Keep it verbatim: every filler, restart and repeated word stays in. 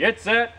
Get set.